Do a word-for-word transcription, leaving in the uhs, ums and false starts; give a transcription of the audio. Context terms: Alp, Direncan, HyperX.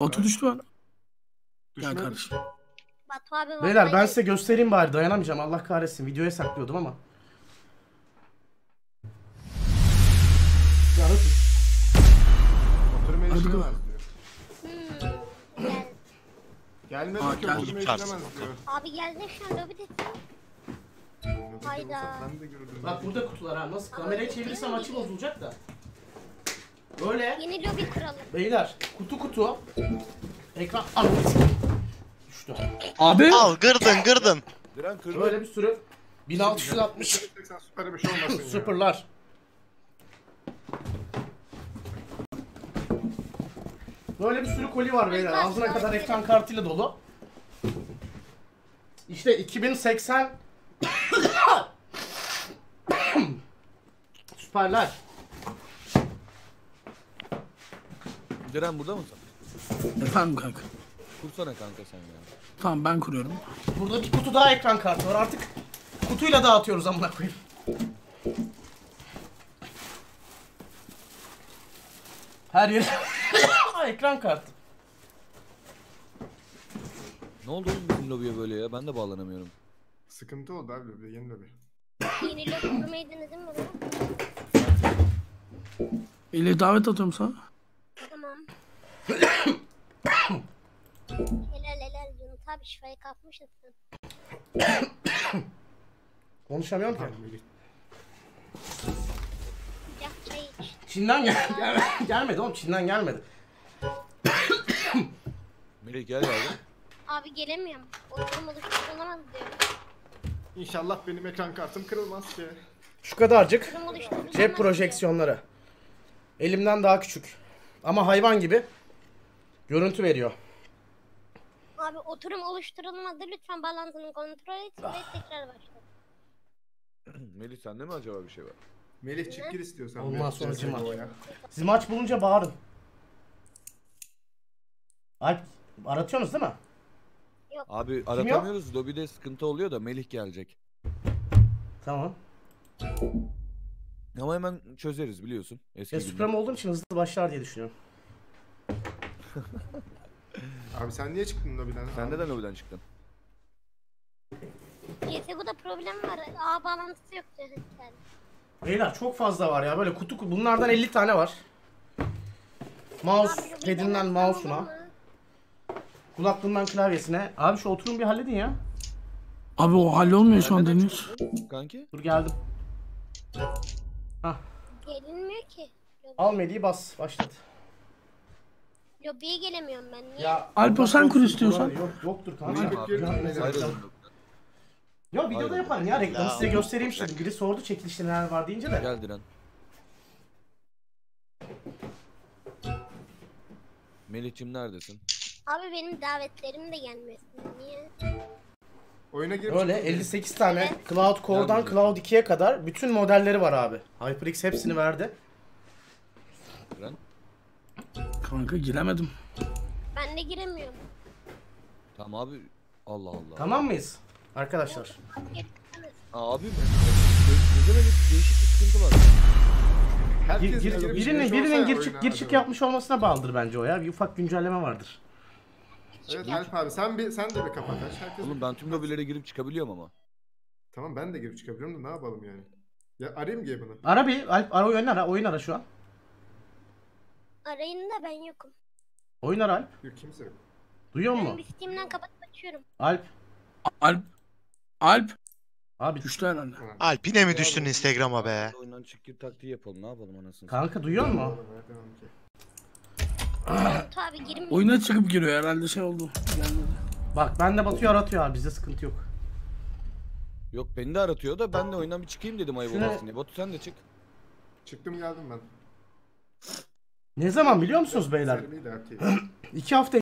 Batu düştü lan. Gel kardeşim. Batu abi, beyler ben size göstereyim bari, dayanamayacağım Allah kahretsin, videoya saklıyordum ama. Oturma işine var diyor. Gelmedi ki oturma işine var diyor. Abi geldi şu an lobide. Hayda. Bak burada kutular ha, nasıl kamerayı çevirirsem açı bozulacak da. Böyle. Yeni lobi kuralım. Beyler kutu kutu. Ekran al. Düştü. Abi. Al gırdın gırdın. Böyle bir sürü. bin altı yüz altmış. Süper bir şey olmasın. Süperlar. Böyle bir sürü koli var beyler. Ağzına kadar ekran kartıyla dolu. İşte iki bin seksen. Süperler. Diren burada mısın? Efendim kanka. Kursana kanka sen ya. Tamam ben kuruyorum. Burada bir kutu daha ekran kartı var, artık kutuyla dağıtıyoruz amına koyayım. Her yere ekran kartı. Ne oldu oğlum bizim lobiye böyle ya? Ben de bağlanamıyorum. Sıkıntı oldu abi lobiye, yeni lobi. Yeni lobi kurmaydınız değil mi oğlum? İle davet atıyorum sana. Tamam. Helal helal canım, tabi şifayı kapmışsın. Konuşamıyorum ki. Çin'den gel gel gelmedi oğlum, Çin'den gelmedi. Melih gel abi. Abi gelemiyorum. Oturmadık, olamaz diyorum. İnşallah benim ekran kartım kırılmaz ki. Şu kadarcık cep projeksiyonları. Elimden daha küçük. Ama hayvan gibi görüntü veriyor. Abi oturum oluşturulmadı. Lütfen balansını kontrol et ah. ve tekrar başla. Melih sende mi acaba bir şey var? Melih çık gir istiyorsan. Ondan sonra Zimaç. Zimaç bulunca bağırın. Alp aratıyorsunuz değil mi? Yok. Abi aratamıyoruz. Lobide sıkıntı oluyor da Melih gelecek. Tamam. Ama hemen çözeriz biliyorsun. Eski e, Supreme olduğum için hızlı başlar diye düşünüyorum. Abi sen niye çıktın lobiden? Sen abi. Neden lobiden çıktın? G T A'da problem var. A bağlantısı yok dedik yani. Beyler çok fazla var ya böyle kutu, bunlardan elli tane var. Mouse pedinden mouse'una, kulaklığından klavyesine. Abi şu oturun bir halledin ya. Abi o hallolmuyor şu an Deniz. Kanki. Dur geldim. Hah. Gelinmiyor ki. Al Medi'yi bas, başlat. Lobiye gelemiyorum ben niye? Ya Alpo sen kur istiyorsan. Yok yoktur kanka. Ya videoda yaparım ya, reklamı size göstereyim şimdi. Biri sordu çekilişte neler var deyince de. Gel Diren. Melih'cim neredesin? Abi benim davetlerim de gelmesin niye? Oyuna girip öyle elli sekiz tane evet. Cloud Core'dan Cloud iki'ye kadar bütün modelleri var abi. HyperX hepsini verdi. Diren. Kanka giremedim. Ben de giremiyorum. Tamam abi. Allah Allah. Tamam mıyız? Arkadaşlar. Abi mi? Gözüme değişik bir sıkıntı var. Herkes gir, gir, birinin birinin gir çık gir çık yapmış olmasına bağlıdır bence o ya. Bir ufak güncelleme vardır. Evet Alp abi sen bir sen de bir kapat aç. Herkes oğlum ben tüm lobilere girip çıkabiliyorum ama. Tamam ben de girip çıkabiliyorum da ne yapalım yani? Ya arayayım ki bunu. Ara bir Alp, ara oyun ara oyun ara şu an. Arayın da ben yokum. Oyun ara Alp. Yok kimse yok. Duyuyor musun? Ben Steam'den kapatıp açıyorum. Alp. Alp. Alp. Abi düştü herhalde. Alp yine mi düştün Instagram'a be? Oyundan çık gir taktiği yapalım, ne yapalım anasını. Kanka duyuyor musun? Oyuna çıkıp giriyor herhalde, şey oldu. Bak ben de Batu'yu aratıyor abi, bizde sıkıntı yok. Yok beni de aratıyor da ben de oyundan bir çıkayım dedim ayıp olmasın diye. Batu sen de çık. Çıktım geldim ben. Ne zaman biliyor musunuz beyler? iki hafta